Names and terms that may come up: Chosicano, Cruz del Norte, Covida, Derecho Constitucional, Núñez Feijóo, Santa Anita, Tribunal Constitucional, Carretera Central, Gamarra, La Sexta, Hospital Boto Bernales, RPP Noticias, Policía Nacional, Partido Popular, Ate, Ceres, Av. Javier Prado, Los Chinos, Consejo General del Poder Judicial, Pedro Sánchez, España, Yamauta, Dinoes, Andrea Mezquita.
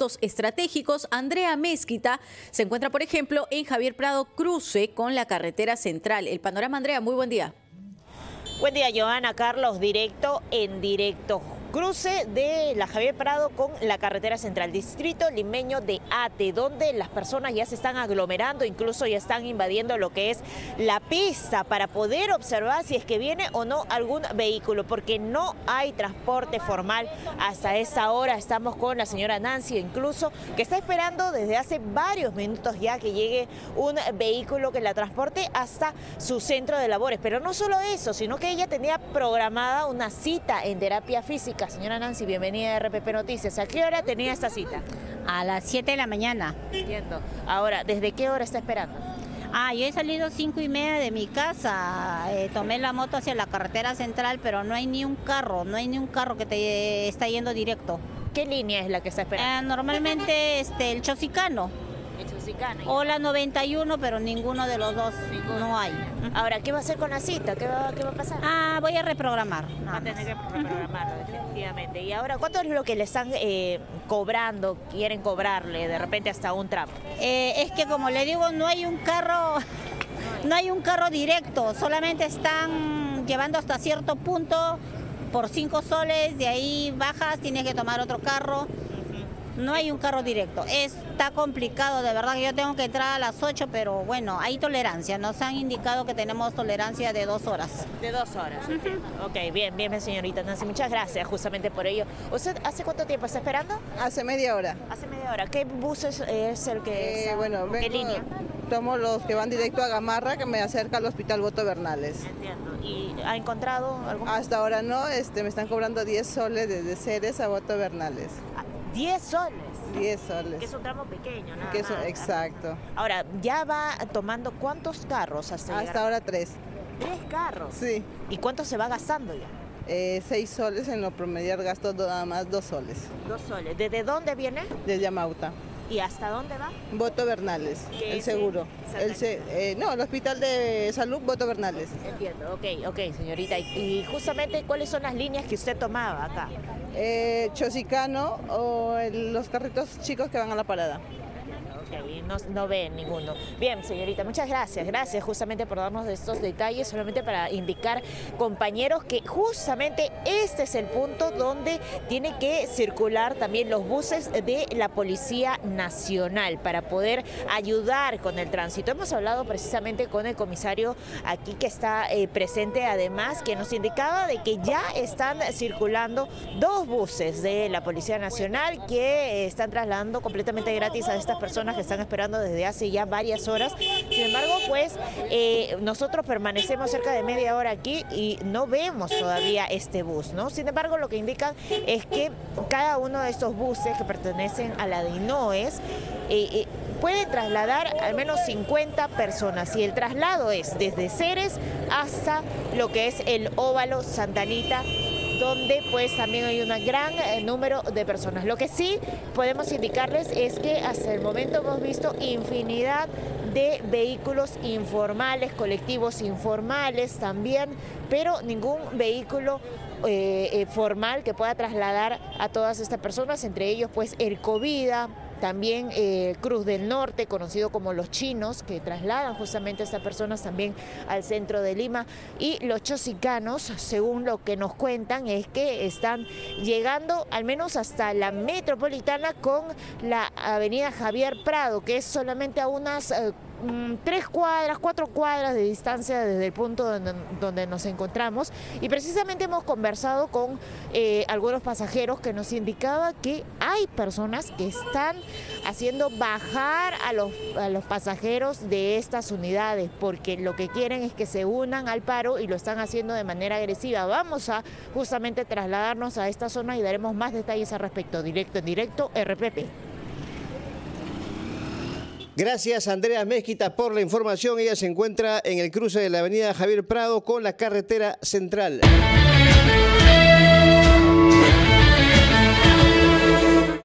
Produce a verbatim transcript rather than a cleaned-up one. puntos estratégicos, Andrea Mezquita se encuentra, por ejemplo, en Javier Prado, cruce con la Carretera Central. El panorama, Andrea, muy buen día. Buen día, Joana, Carlos, directo en directo. Cruce de la Javier Prado con la Carretera Central, distrito limeño de Ate, donde las personas ya se están aglomerando, incluso ya están invadiendo lo que es la pista para poder observar si es que viene o no algún vehículo, porque no hay transporte formal hasta esa hora. Estamos con la señora Nancy, incluso, que está esperando desde hace varios minutos ya que llegue un vehículo que la transporte hasta su centro de labores. Pero no solo eso, sino que ella tenía programada una cita en terapia física. Señora Nancy, bienvenida a R P P Noticias. ¿A qué hora tenía esta cita? A las siete de la mañana. Entiendo. Ahora, ¿desde qué hora está esperando? Ah, yo he salido cinco y media de mi casa. Eh, tomé la moto hacia la Carretera Central, pero no hay ni un carro, no hay ni un carro que te eh, está yendo directo. ¿Qué línea es la que está esperando? Eh, normalmente este, el Chosicano. El Chosicano. O la noventa y uno, pero ninguno de los dos no hay. Ahora, ¿qué va a hacer con la cita? ¿Qué va, qué va a pasar? Ah, voy a reprogramar. Va a tener que reprogramarlo, definitivamente. Y ahora, ¿cuánto es lo que le están eh, cobrando, quieren cobrarle de repente hasta un tramo? Eh, es que, como le digo, no hay un carro, no hay un carro directo, solamente están llevando hasta cierto punto por cinco soles, de ahí bajas, tienes que tomar otro carro. No hay un carro directo, está complicado, de verdad que yo tengo que entrar a las ocho, pero bueno, hay tolerancia, nos han indicado que tenemos tolerancia de dos horas. De dos horas, uh-huh. Ok, bien, bien, señorita Nancy, muchas gracias justamente por ello. ¿Usted hace cuánto tiempo está esperando? Hace media hora. Hace media hora, ¿qué bus es, es el que eh, es? Bueno, ¿qué vengo, línea? Tomo los que van directo a Gamarra, que me acerca al Hospital Boto Bernales. Entiendo, ¿y ha encontrado algún? Hasta ahora no, este, me están cobrando diez soles desde Ceres a Boto Bernales. Ah, diez soles. diez soles. Que es un tramo pequeño, ¿no? Que es un, exacto. Ahora, ¿ya va tomando cuántos carros hasta ahora? Hasta ahora tres. ¿Tres carros? Sí. ¿Y cuánto se va gastando ya? Eh, seis soles en lo promediar, gasto nada más dos soles. Dos soles. ¿Desde dónde viene? Desde Yamauta. ¿Y hasta dónde va? Boto Bernales, el seguro. El se, eh, no, el Hospital de Salud Boto Bernales. Entiendo, ok, ok, señorita. Y, y justamente, ¿cuáles son las líneas que usted tomaba acá? Eh, Chosicano o el, los carritos chicos que van a la parada. Okay, no, no ven ninguno. Bien, señorita, muchas gracias. Gracias justamente por darnos estos detalles, solamente para indicar, compañeros, que justamente este es el punto donde tienen que circular también los buses de la Policía Nacional para poder ayudar con el tránsito. Hemos hablado precisamente con el comisario aquí que está eh, presente, además, que nos indicaba de que ya están circulando dos buses de la Policía Nacional que eh, están trasladando completamente gratis a estas personas que están esperando desde hace ya varias horas. Sin embargo, pues eh, nosotros permanecemos cerca de media hora aquí y no vemos todavía este bus, ¿no? Sin embargo, lo que indican es que cada uno de estos buses que pertenecen a la Dinoes eh, eh, puede trasladar al menos cincuenta personas, y el traslado es desde Ceres hasta lo que es el óvalo Santa Anita, donde pues también hay un gran eh, número de personas. Lo que sí podemos indicarles es que hasta el momento hemos visto infinidad de vehículos informales, colectivos informales también, pero ningún vehículo eh, eh, formal que pueda trasladar a todas estas personas, entre ellos pues el Covida, también eh, Cruz del Norte, conocido como Los Chinos, que trasladan justamente a estas personas también al centro de Lima. Y los chosicanos, según lo que nos cuentan, es que están llegando al menos hasta la metropolitana con la avenida Javier Prado, que es solamente a unas eh, tres cuadras, cuatro cuadras de distancia desde el punto donde, donde nos encontramos. Y precisamente hemos conversado con eh, algunos pasajeros que nos indicaba que hay personas que están haciendo bajar a los, a los pasajeros de estas unidades, porque lo que quieren es que se unan al paro y lo están haciendo de manera agresiva. Vamos a justamente trasladarnos a esta zona y daremos más detalles al respecto. Directo en directo, R P P. Gracias, Andrea Mezquita, por la información. Ella se encuentra en el cruce de la avenida Javier Prado con la Carretera Central.